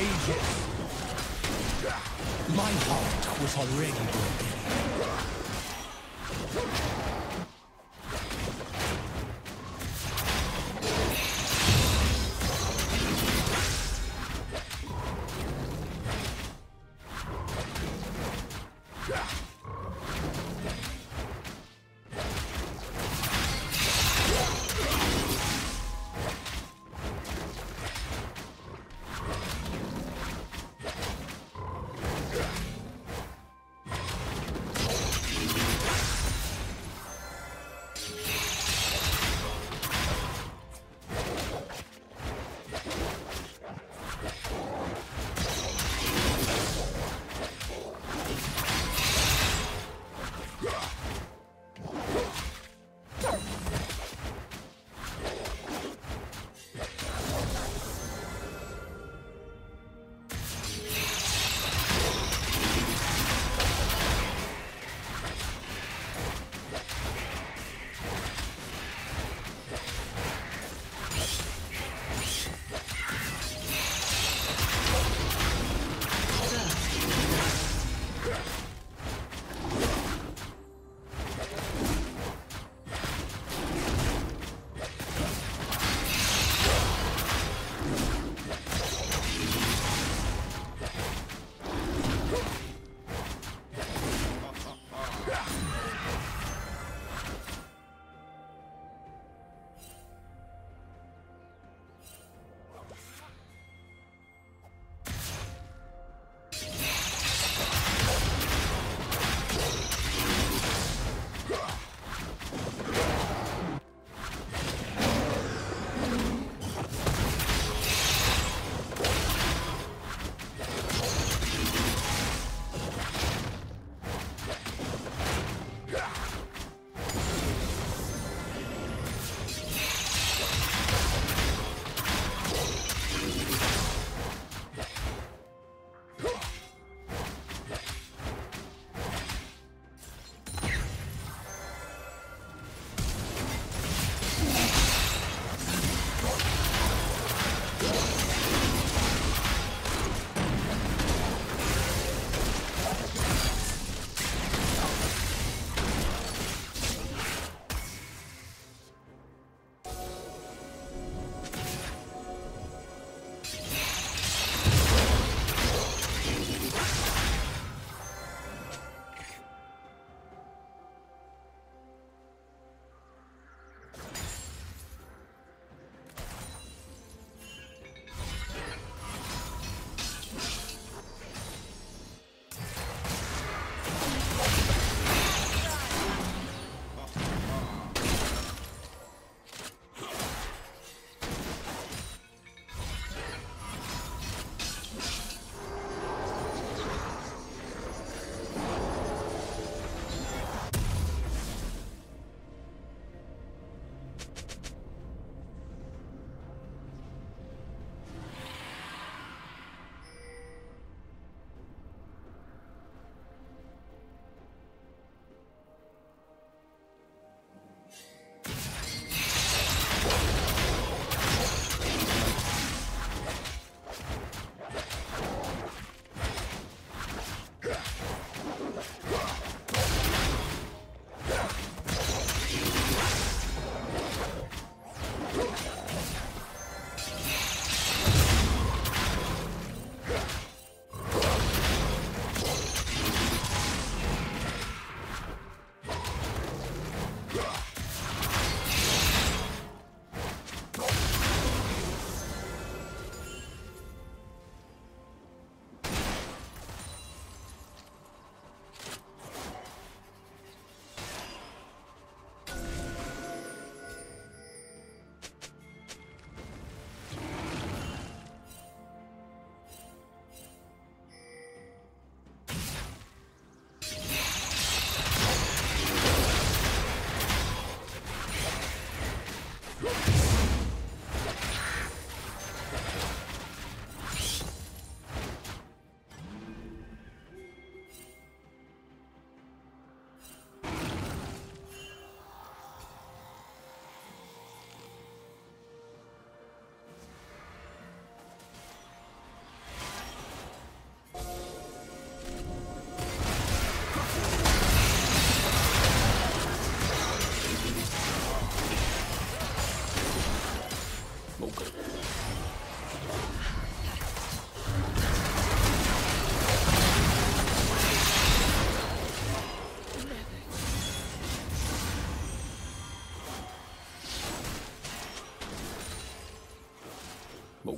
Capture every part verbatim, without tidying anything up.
ages. My heart was already broken.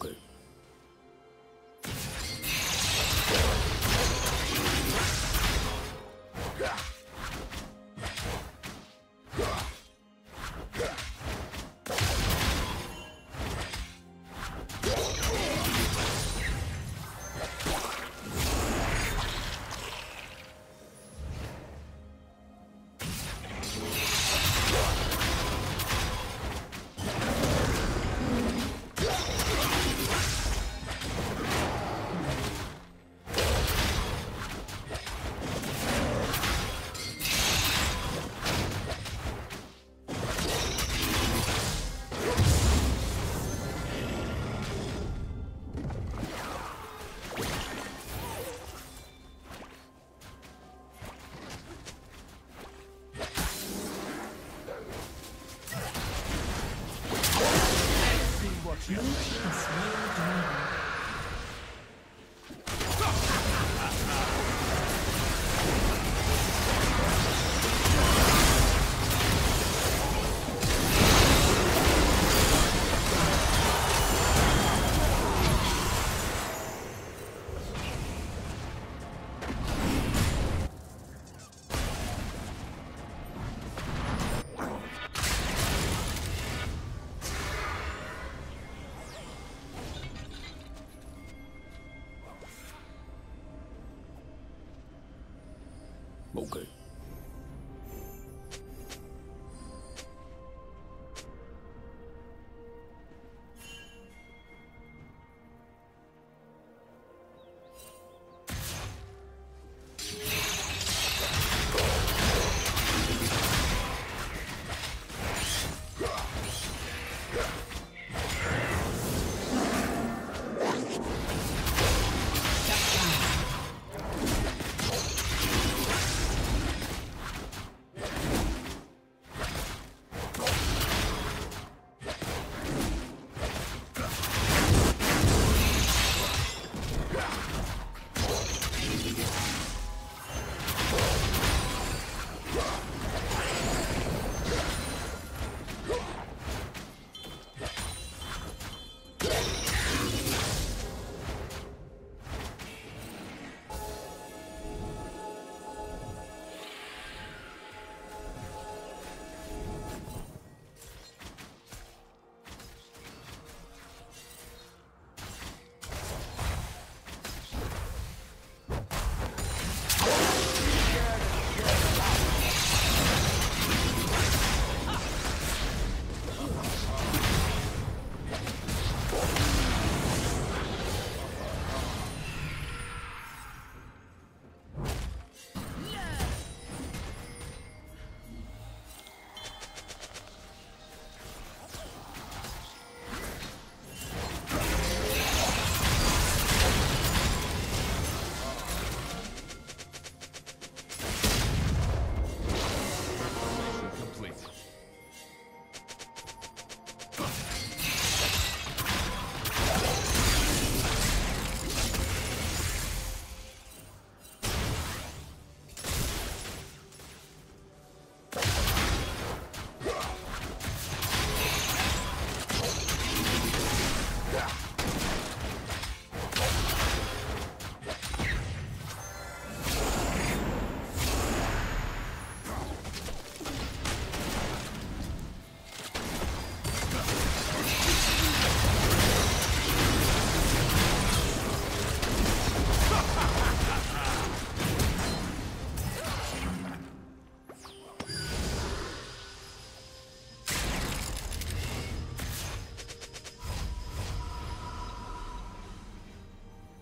Vogel. Okay.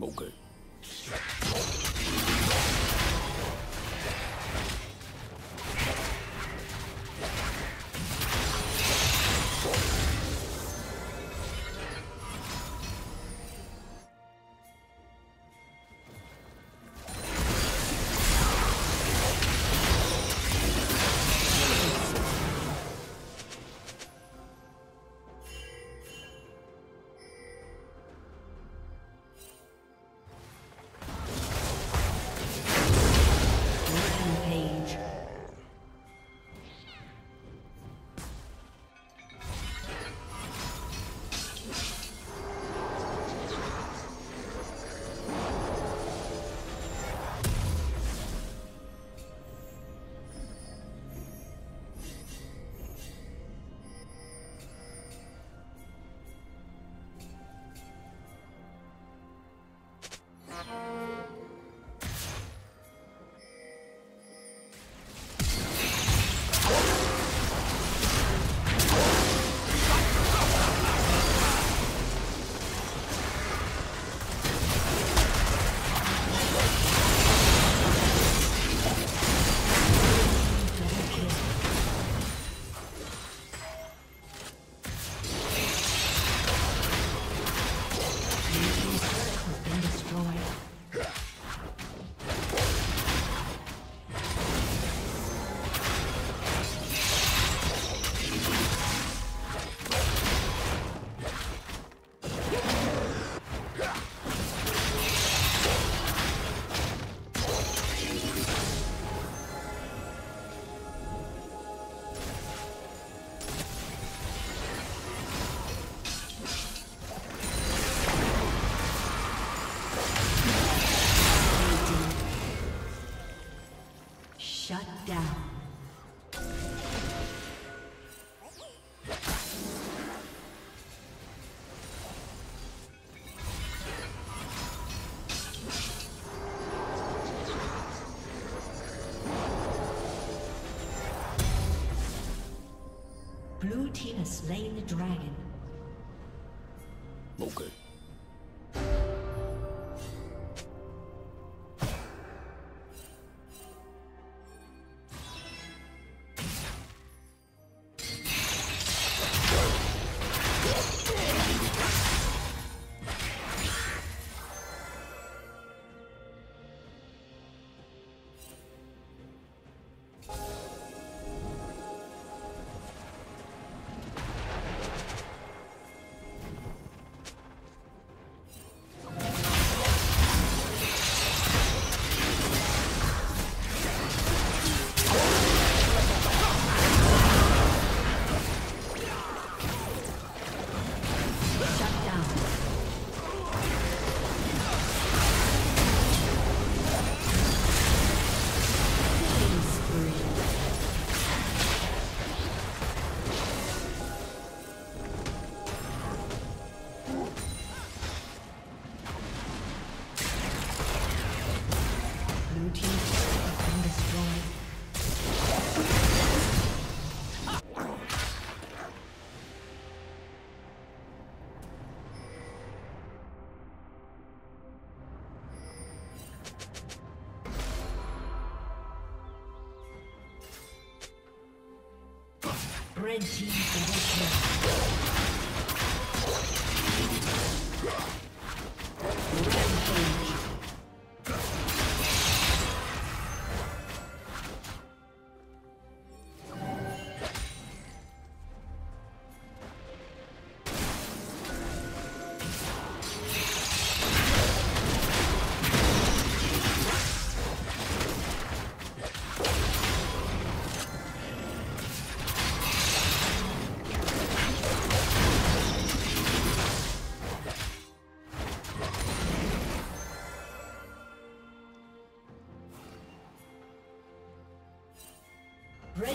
Okay. Shut down. Blue team has slain the dragon. Okay. Red team Red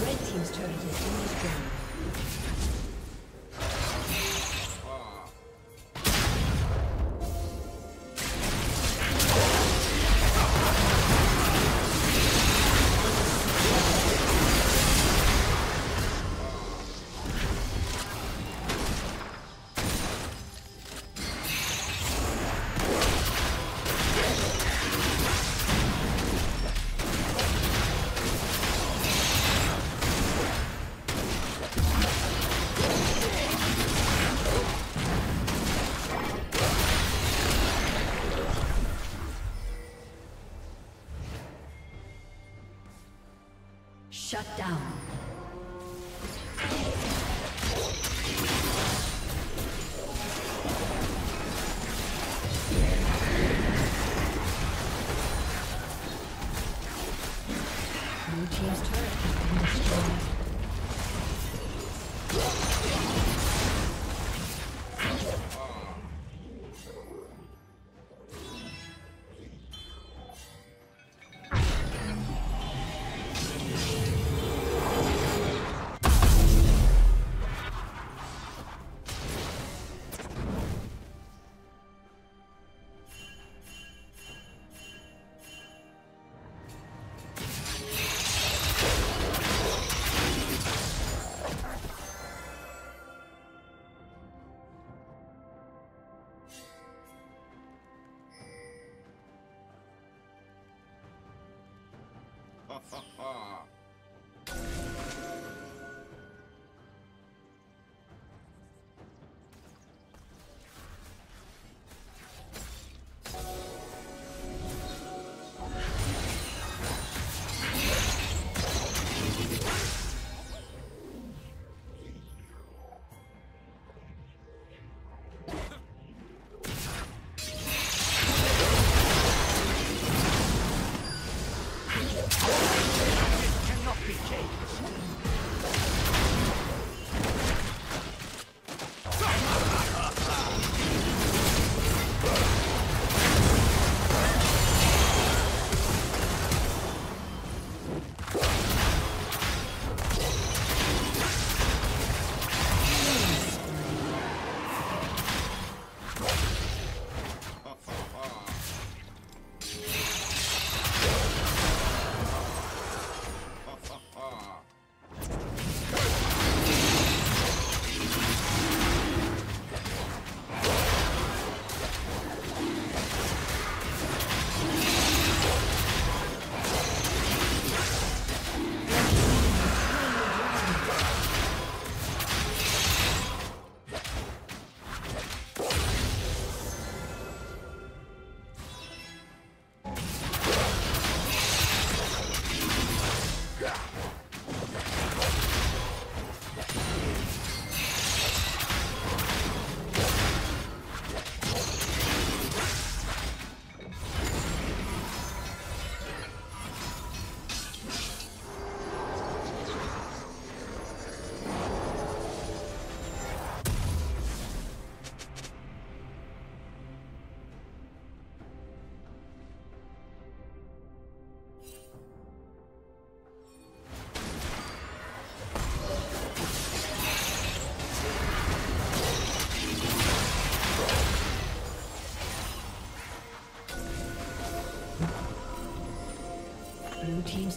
Red team's turret has been shut down. Blue team's